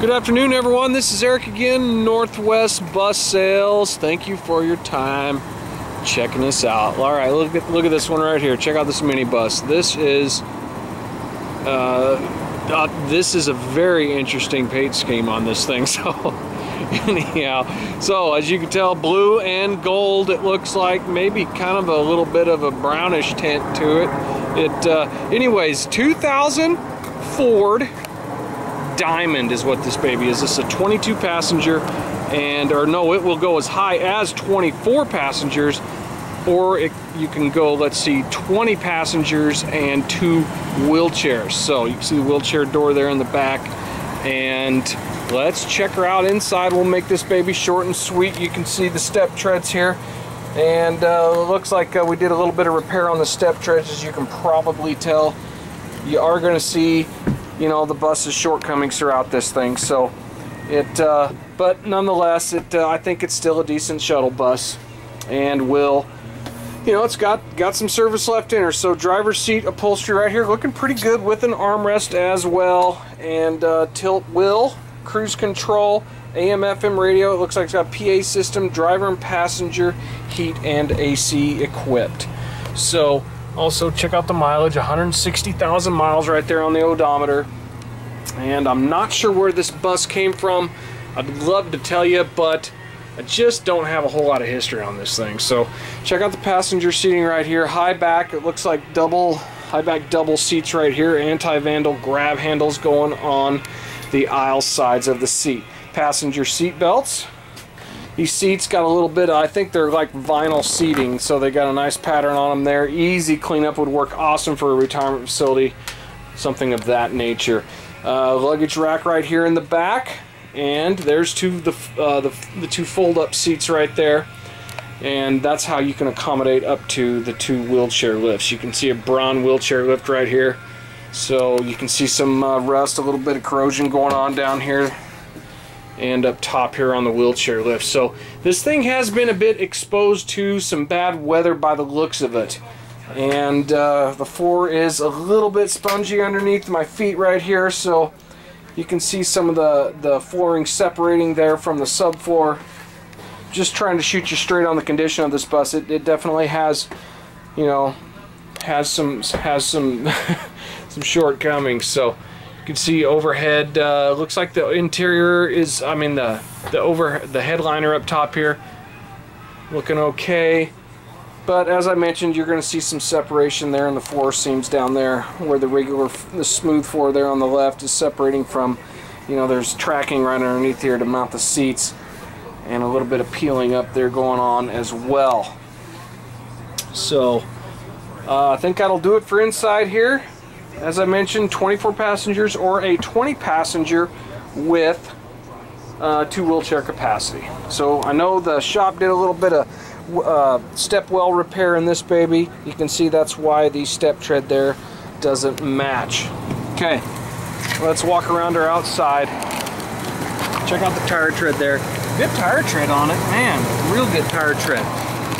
Good afternoon, everyone. This is Eric again, Northwest Bus Sales. Thank you for your time checking us out. All right, look at this one right here. Check out this minibus. This is a very interesting paint scheme on this thing. So anyhow, so as you can tell, blue and gold. It looks like maybe kind of a little bit of a brownish tint to it. Anyways, 2000 Ford. Diamond is what this baby is. This is a 22 passenger, and or no, it will go as high as 24 passengers, or you can go, let's see, 20 passengers and 2 wheelchairs. So you can see the wheelchair door there in the back, and let's check her out inside. We'll make this baby short and sweet. You can see the step treads here, and it looks like we did a little bit of repair on the step treads, as you can probably tell. You are going to see, you know, the bus's shortcomings throughout this thing. So it, but nonetheless, it, I think it's still a decent shuttle bus, and will, you know, it's got some service left in her. So driver's seat upholstery right here, looking pretty good with an armrest as well, and tilt wheel, cruise control, AM/FM radio. It looks like it's got PA system, driver and passenger heat and AC equipped. So also check out the mileage, 160,000 miles right there on the odometer. And I'm not sure where this bus came from. I'd love to tell you, but I just don't have a whole lot of history on this thing. So check out the passenger seating right here. High back, it looks like high back double seats right here. Anti-vandal grab handles going on the aisle sides of the seat. Passenger seat belts. These seats got a little bit, I think they're like vinyl seating, so they got a nice pattern on them there. Easy cleanup, would work awesome for a retirement facility, something of that nature. Luggage rack right here in the back, and there's the 2 fold-up seats right there, and that's how you can accommodate up to the 2 wheelchair lifts. You can see a brown wheelchair lift right here, so you can see some rust, a little bit of corrosion going on down here, and up top here on the wheelchair lift. So this thing has been a bit exposed to some bad weather by the looks of it, and the floor is a little bit spongy underneath my feet right here, so you can see some of the flooring separating there from the subfloor. Just trying to shoot you straight on the condition of this bus. It definitely has, you know, has some some shortcomings. So you can see overhead, looks like the interior is, I mean the headliner up top here, looking okay, but as I mentioned, you're going to see some separation there in the floor seams down there, where the smooth floor there on the left is separating from, you know, there's tracking right underneath here to mount the seats, and a little bit of peeling up there going on as well. So I think that'll do it for inside here. As I mentioned, 24 passengers or a 20 passenger with 2 wheelchair capacity. So I know the shop did a little bit of step well repair in this baby. You can see that's why the step tread there doesn't match. Okay, let's walk around her outside. Check out the tire tread there. Good tire tread on it, man, real good tire tread.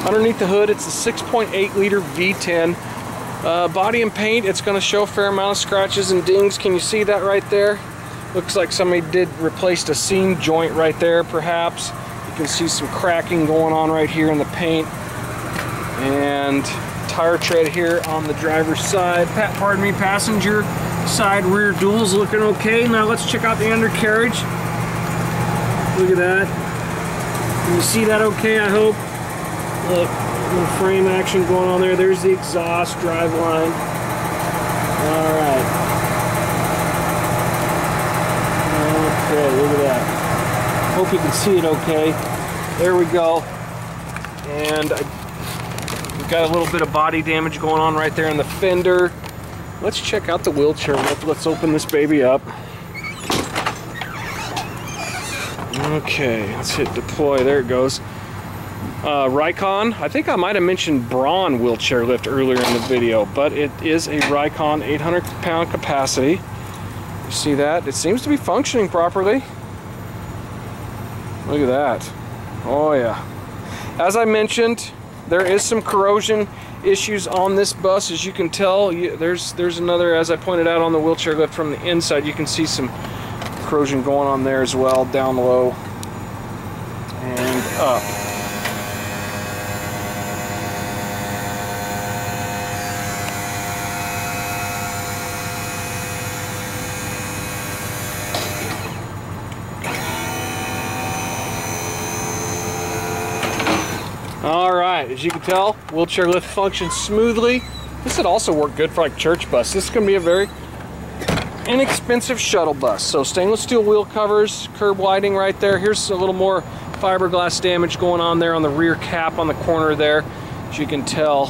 Underneath the hood, it's a 6.8 liter V10. Body and paint, it's going to show a fair amount of scratches and dings. Can you see that right there? Looks like somebody replaced a seam joint right there, perhaps. You can see some cracking going on right here in the paint. And tire tread here on the driver's side. Pardon me, passenger side rear duals looking okay. Now let's check out the undercarriage. Look at that. Can you see that okay, I hope? Look. Little frame action going on there. There's the exhaust driveline. Alright. Okay, look at that. Hope you can see it okay. There we go. And we've got a little bit of body damage going on right there in the fender. Let's check out the wheelchair lift. Let's open this baby up. Okay, let's hit deploy. There it goes. Ricon, I think I might have mentioned Braun wheelchair lift earlier in the video, but it is a Ricon 800-pound capacity. You see that? It seems to be functioning properly. Look at that. Oh yeah. As I mentioned, there is some corrosion issues on this bus. As you can tell, there's another, as I pointed out on the wheelchair lift from the inside, you can see some corrosion going on there as well, down low and up. All right, as you can tell, wheelchair lift functions smoothly. This would also work good for like church bus. This is going to be a very inexpensive shuttle bus. So stainless steel wheel covers, curb lighting right there. Here's a little more fiberglass damage going on there on the rear cap on the corner there. As you can tell,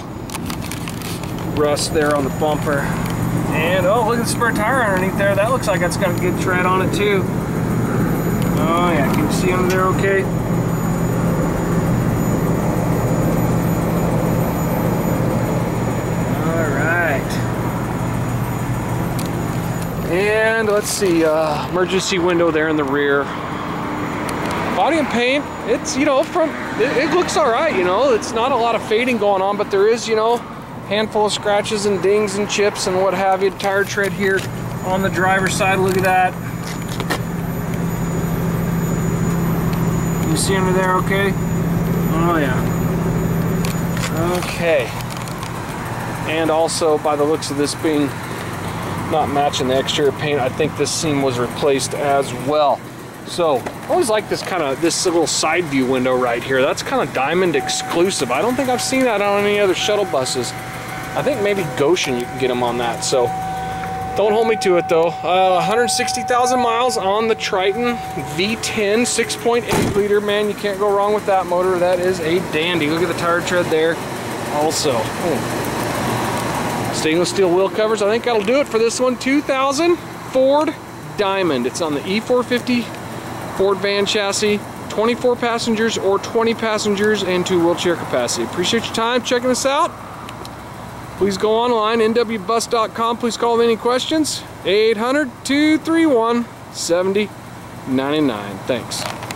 rust there on the bumper. And oh, look at the spare tire underneath there. That looks like that's got a good tread on it too. Oh yeah, can you see under there okay? And let's see, emergency window there in the rear. Body and paint, it's, you know, from it looks all right, you know, it's not a lot of fading going on, but there is, you know, a handful of scratches and dings and chips and what have you. Tire tread here on the driver's side, look at that. You see under there okay? Oh yeah. Okay. And also by the looks of this being not matching the exterior paint, I think this seam was replaced as well. So I always like this kind of this little side view window right here. That's kind of Diamond exclusive. I don't think I've seen that on any other shuttle buses. I think maybe Goshen you can get them on that. So don't hold me to it though. 160,000 miles on the Triton V10 6.8 liter. Man, you can't go wrong with that motor. That is a dandy. Look at the tire tread there also. Stainless steel wheel covers. I think that'll do it for this one. 2000 Ford Diamond. It's on the E450 Ford van chassis, 24 passengers or 20 passengers and 2 wheelchair capacity. Appreciate your time checking us out. Please go online, nwbus.com. Please call with any questions, 800-231-7099. Thanks.